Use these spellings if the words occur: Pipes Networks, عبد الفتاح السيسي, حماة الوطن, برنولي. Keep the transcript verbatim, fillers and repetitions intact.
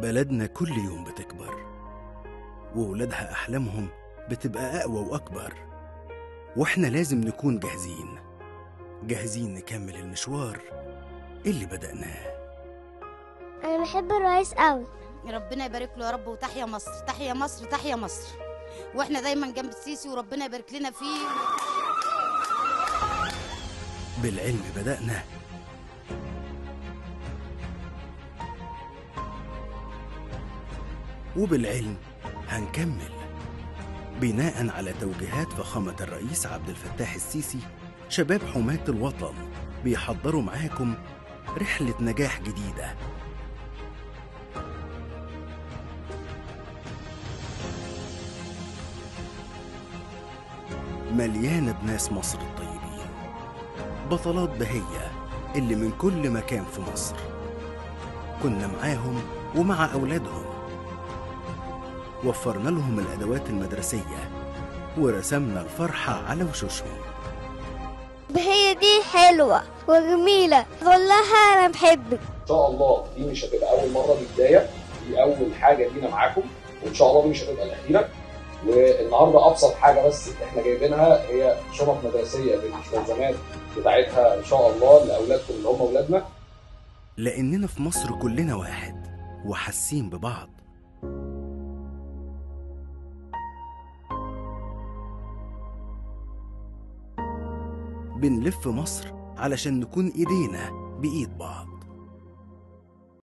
بلدنا كل يوم بتكبر، وولادها أحلامهم بتبقى أقوى وأكبر، وإحنا لازم نكون جاهزين جاهزين نكمل المشوار اللي بدأناه. أنا بحب الرئيس قوي، ربنا يبارك له يا رب، وتحيا مصر تحيا مصر تحيا مصر، وإحنا دايما جنب السيسي وربنا يبارك لنا فيه. بالعلم بدأنا، وبالعلم هنكمل. بناء على توجيهات فخامة الرئيس عبد الفتاح السيسي، شباب حماة الوطن بيحضروا معاكم رحلة نجاح جديدة. مليانة بناس مصر الطيبين، بطلات بهية اللي من كل مكان في مصر، كنا معاهم ومع أولادهم، وفرنا لهم الأدوات المدرسية ورسمنا الفرحة على وشوشهم. بهية دي حلوة وجميلة، بقول لها أنا بحبك. إن شاء الله دي مش هتبقى أول مرة بالبداية، دي أول حاجة لينا معاكم، وإن شاء الله دي مش هتبقى الأخيرة. والنهارده ابسط حاجه بس احنا جايبينها هي شنط مدرسيه بالمستلزمات بتاعتها ان شاء الله لاولادكم اللي هم اولادنا، لاننا في مصر كلنا واحد وحاسين ببعض. بنلف مصر علشان نكون ايدينا بايد بعض.